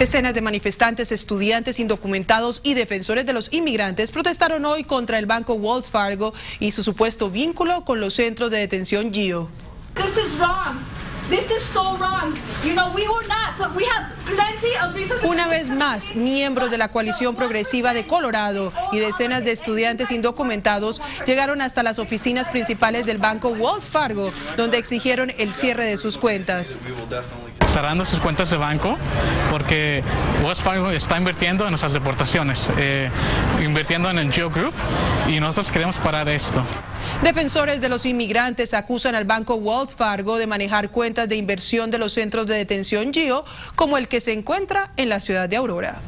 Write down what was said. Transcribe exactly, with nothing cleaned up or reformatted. Decenas de manifestantes, estudiantes indocumentados y defensores de los inmigrantes protestaron hoy contra el banco Wells Fargo y su supuesto vínculo con los centros de detención Geo. This is wrong. This is so wrong. You know, we will not, but we have plenty of resources. Una vez más, miembros de la coalición progresiva de Colorado y decenas de estudiantes indocumentados llegaron hasta las oficinas principales del banco Wells Fargo, donde exigieron el cierre de sus cuentas. Cerrando sus cuentas de banco porque Wells Fargo está invirtiendo en nuestras deportaciones, eh, invirtiendo en el Geo Group, y nosotros queremos parar esto. Defensores de los inmigrantes acusan al banco Wells Fargo de manejar cuentas de inversión de los centros de detención Geo, como el que se encuentra en la ciudad de Aurora.